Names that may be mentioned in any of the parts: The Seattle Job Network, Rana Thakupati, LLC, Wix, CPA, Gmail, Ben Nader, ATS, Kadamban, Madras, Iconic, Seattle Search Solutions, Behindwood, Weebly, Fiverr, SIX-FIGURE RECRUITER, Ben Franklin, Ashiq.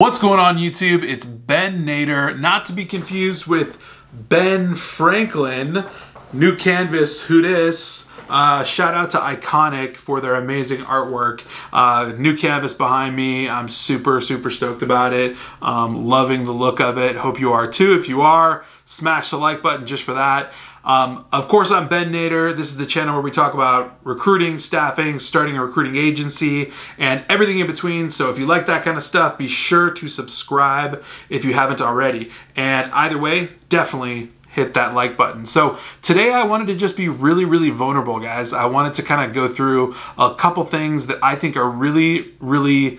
What's going on YouTube? It's Ben Nader, not to be confused with Ben Franklin, new canvas, who dis? Shout out to Iconic for their amazing artwork. New canvas behind me. I'm super stoked about it. Loving the look of it. Hope you are too. If you are, smash the like button just for that. Of course, I'm Ben Nader. This is the channel where we talk about recruiting, staffing, starting a recruiting agency, and everything in between. So if you like that kind of stuff, be sure to subscribe if you haven't already. And either way, definitely hit that like button. So today I wanted to just be really vulnerable, guys. I wanted to kind of go through a couple things that I think are really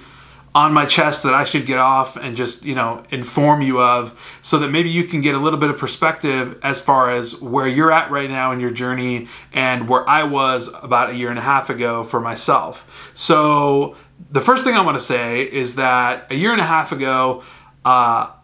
on my chest that I should get off and just, you know, inform you of, so that maybe you can get a little bit of perspective as far as where you're at right now in your journey and where I was about a year and a half ago for myself. So the first thing I want to say is that a year and a half ago,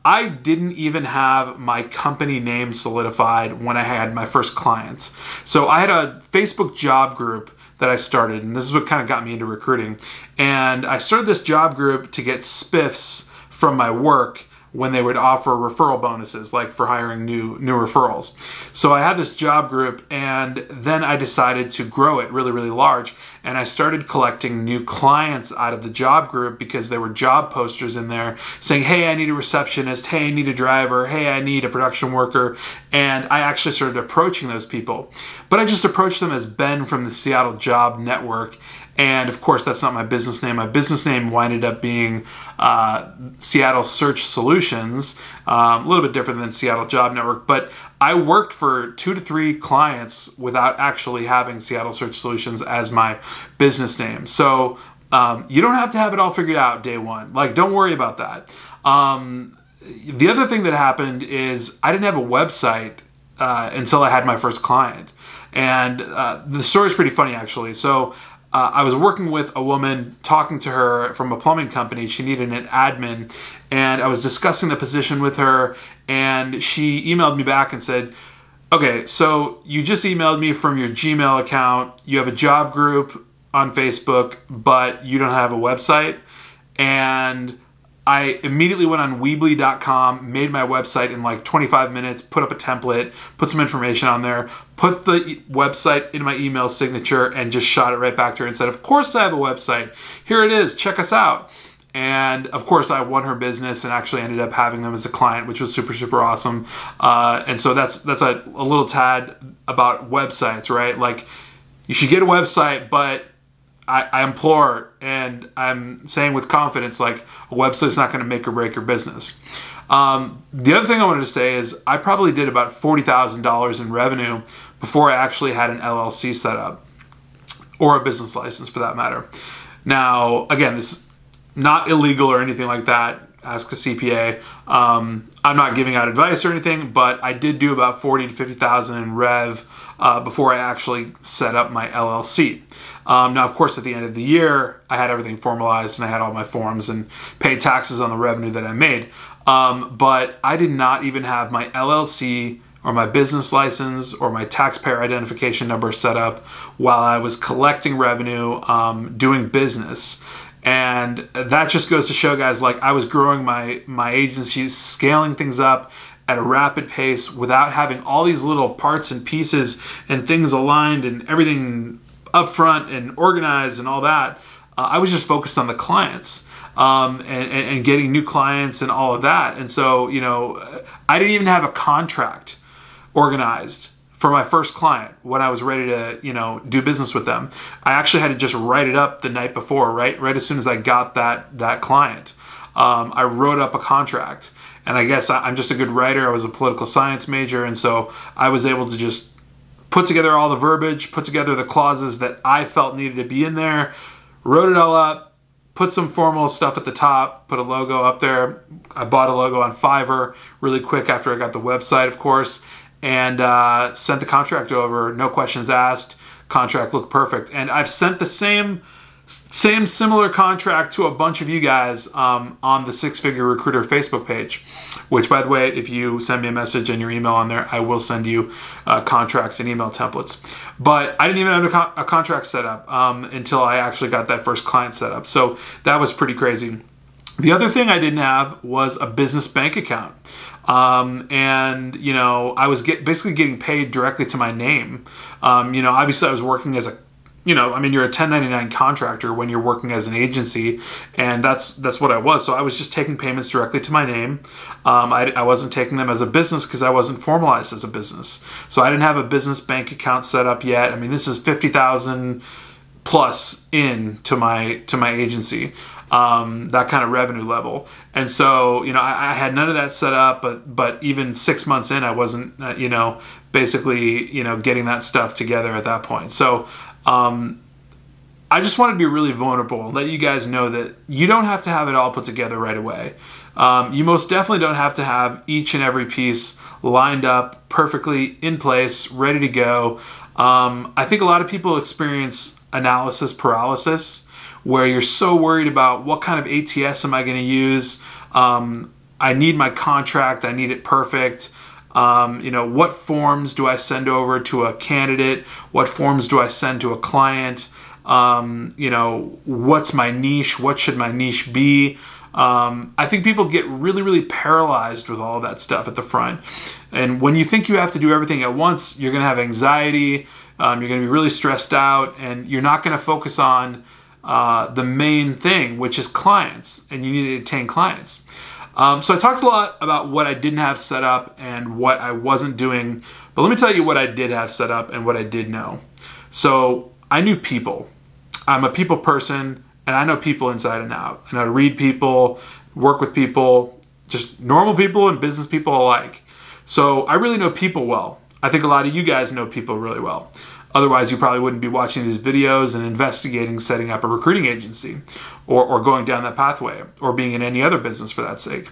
I didn't even have my company name solidified when I had my first clients. So I had a Facebook job group that I started, and this is what kind of got me into recruiting. And I started this job group to get spiffs from my work when they would offer referral bonuses, like for hiring new referrals. So I had this job group, and then I decided to grow it really large. And I started collecting new clients out of the job group because there were job posters in there saying, hey, I need a receptionist, hey, I need a driver, hey, I need a production worker. And I actually started approaching those people. But I just approached them as Ben from the Seattle Job Network. And of course, that's not my business name. My business name winded up being Seattle Search Solutions, a little bit different than Seattle Job Network. But I worked for 2 to 3 clients without actually having Seattle Search Solutions as my business name. So you don't have to have it all figured out day one. Like, don't worry about that. The other thing that happened is I didn't have a website until I had my first client. And the story is pretty funny, actually. So I was working with a woman, talking to her from a plumbing company. She needed an admin, and I was discussing the position with her, and she emailed me back and said, okay, so you just emailed me from your Gmail account. You have a job group on Facebook, but you don't have a website. And I immediately went on Weebly.com, made my website in like 25 minutes, put up a template, put some information on there, put the website in my email signature, and just shot it right back to her and said, of course I have a website. Here it is. Check us out. And of course I won her business and actually ended up having them as a client, which was super awesome. And so that's a little tad about websites, right? Like, you should get a website, but I implore, and I'm saying with confidence, like, a website's not going to make or break your business. The other thing I wanted to say is I probably did about $40,000 in revenue before I actually had an LLC set up, or a business license for that matter. Now, again, this is not illegal or anything like that. Ask a CPA. I'm not giving out advice or anything, but I did do about 40 to 50,000 in rev before I actually set up my LLC. Now, of course, at the end of the year, I had everything formalized and I had all my forms and paid taxes on the revenue that I made. But I did not even have my LLC or my business license or my taxpayer identification number set up while I was collecting revenue, doing business. And that just goes to show, guys, like, I was growing my agency, scaling things up at a rapid pace without having all these little parts and pieces and things aligned and everything up front and organized and all that. I was just focused on the clients and getting new clients and all of that. And so, you know, I didn't even have a contract organized for my first client when I was ready to, you know, do business with them. I actually had to just write it up the night before, right as soon as I got that client. I wrote up a contract, and I guess I'm just a good writer. I was a political science major, and so I was able to just put together all the verbiage, put together the clauses that I felt needed to be in there, wrote it all up, put some formal stuff at the top, put a logo up there. I bought a logo on Fiverr really quick after I got the website, of course, and sent the contract over, no questions asked. Contract looked perfect. And I've sent the same similar contract to a bunch of you guys on the Six-Figure Recruiter Facebook page, which, by the way, if you send me a message and your email on there, I will send you contracts and email templates. But I didn't even have a contract set up until I actually got that first client set up. So that was pretty crazy. The other thing I didn't have was a business bank account. And you know, I was basically getting paid directly to my name. You know, obviously I was working as a, you know, I mean, you're a 1099 contractor when you're working as an agency, and that's what I was. So I was just taking payments directly to my name. I wasn't taking them as a business because I wasn't formalized as a business. So I didn't have a business bank account set up yet. I mean, this is 50,000 plus in to my agency, that kind of revenue level. And so, you know, I had none of that set up, but even 6 months in, I wasn't, you know, basically, you know, getting that stuff together at that point. So, I just wanted to be really vulnerable and let you guys know that you don't have to have it all put together right away. You most definitely don't have to have each and every piece lined up perfectly in place, ready to go. I think a lot of people experience analysis paralysis, where you're so worried about what kind of ATS am I going to use? I need my contract. I need it perfect. You know, what forms do I send over to a candidate? What forms do I send to a client? You know, what's my niche? What should my niche be? I think people get really, really paralyzed with all that stuff at the front. And when you think you have to do everything at once, you're going to have anxiety. You're going to be really stressed out, and you're not going to focus on the main thing, which is clients, and you need to attain clients. So I talked a lot about what I didn't have set up and what I wasn't doing, but let me tell you what I did have set up and what I did know. So I knew people. I'm a people person, and I know people inside and out. And I read people, work with people, just normal people and business people alike. So I really know people well. I think a lot of you guys know people really well. Otherwise, you probably wouldn't be watching these videos and investigating setting up a recruiting agency, or going down that pathway, or being in any other business for that sake.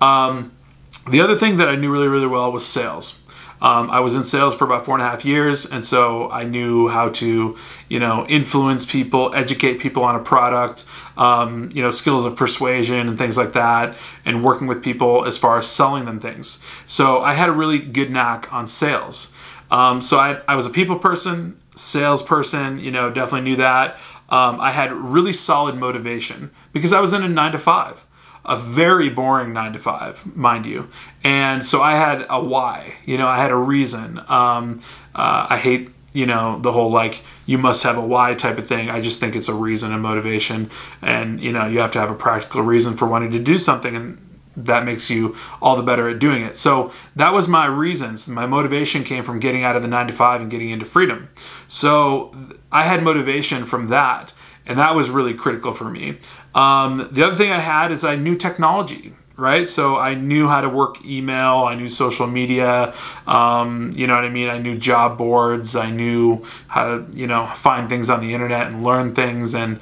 The other thing that I knew really, really well was sales. I was in sales for about 4.5 years, and so I knew how to, you know, influence people, educate people on a product, you know, skills of persuasion and things like that, and working with people as far as selling them things. So I had a really good knack on sales. So I was a people person, salesperson, you know, definitely knew that. I had really solid motivation because I was in a 9-to-5, a very boring 9-to-5, mind you. And so I had a why, you know, I had a reason. I hate, you know, the whole, like, you must have a why type of thing. I just think it's a reason and motivation, and, you know, you have to have a practical reason for wanting to do something, and that makes you all the better at doing it. So that was my reasons. My motivation came from getting out of the 9-to-5 and getting into freedom. So I had motivation from that, and that was really critical for me. The other thing I had is I knew technology, right? So I knew how to work email. I knew social media. You know what I mean? I knew job boards. I knew how to, you know, find things on the internet and learn things. And,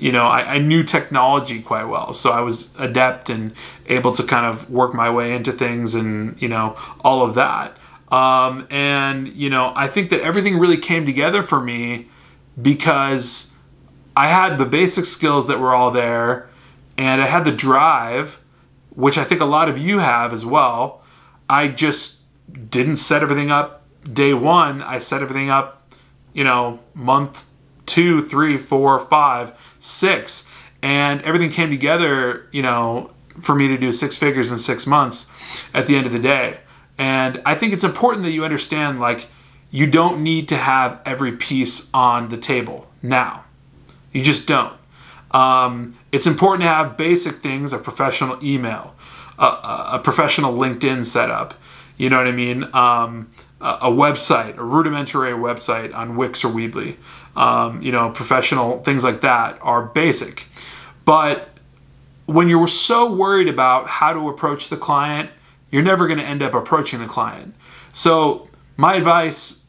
you know, I knew technology quite well. So I was adept and able to kind of work my way into things and, you know, all of that. And, you know, I think that everything really came together for me because I had the basic skills that were all there, and I had the drive, which I think a lot of you have as well. I just didn't set everything up day one. I set everything up, you know, month 2, 3, 4, 5, 6. And everything came together, you know, for me to do 6 figures in 6 months at the end of the day. And I think it's important that you understand, like, you don't need to have every piece on the table now. You just don't. It's important to have basic things, a professional email, a professional LinkedIn setup, you know what I mean? A website, a rudimentary website on Wix or Weebly, you know, professional things like that are basic. But when you're so worried about how to approach the client, you're never going to end up approaching the client. So my advice,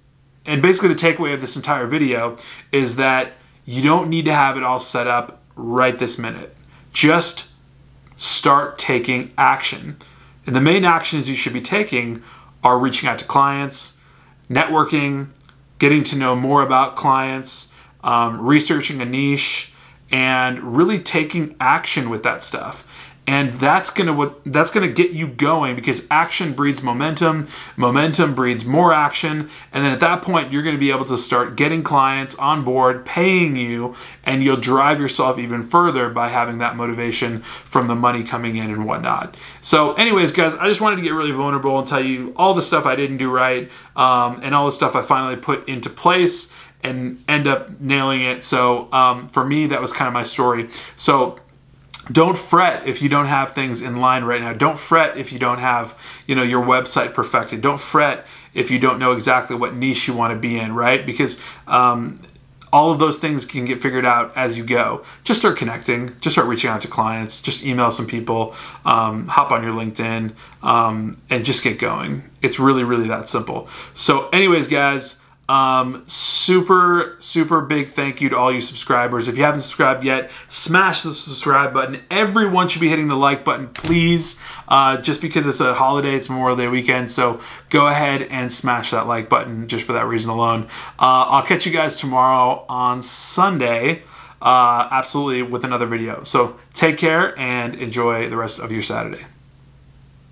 and basically the takeaway of this entire video, is that you don't need to have it all set up right this minute. Just start taking action. And the main actions you should be taking are reaching out to clients, networking, getting to know more about clients, researching a niche, and really taking action with that stuff. And that's gonna get you going, because action breeds momentum, momentum breeds more action, and then at that point you're gonna be able to start getting clients on board, paying you, and you'll drive yourself even further by having that motivation from the money coming in and whatnot. So anyways, guys, I just wanted to get really vulnerable and tell you all the stuff I didn't do right, and all the stuff I finally put into place and end up nailing it. So for me, that was kind of my story. So don't fret if you don't have things in line right now. Don't fret if you don't have, you know, your website perfected. Don't fret if you don't know exactly what niche you want to be in, right? Because all of those things can get figured out as you go. Just start connecting. Just start reaching out to clients. Just email some people. Hop on your LinkedIn and just get going. It's really, really that simple. So anyways, guys, super, super big thank you to all you subscribers. If you haven't subscribed yet, smash the subscribe button. Everyone should be hitting the like button, please. Just because it's a holiday, it's Memorial Day weekend. So go ahead and smash that like button just for that reason alone. I'll catch you guys tomorrow on Sunday, absolutely, with another video. So take care and enjoy the rest of your Saturday.